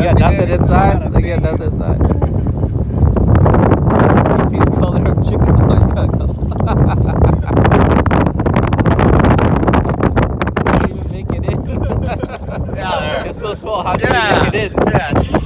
You got nothing inside? They got nothing inside. These color of chicken always got color. Can't even make it in. It's so small. How can you make it in? Yeah.